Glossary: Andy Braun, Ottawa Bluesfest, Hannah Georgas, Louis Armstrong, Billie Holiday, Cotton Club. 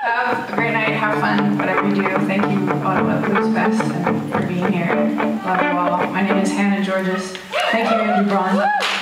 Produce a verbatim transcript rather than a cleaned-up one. Have a great night, have fun, whatever you do. Thank you, Ottawa Blues Fest, and for being here. Love you all. My name is Hannah Georgas. Thank you, Andy Braun.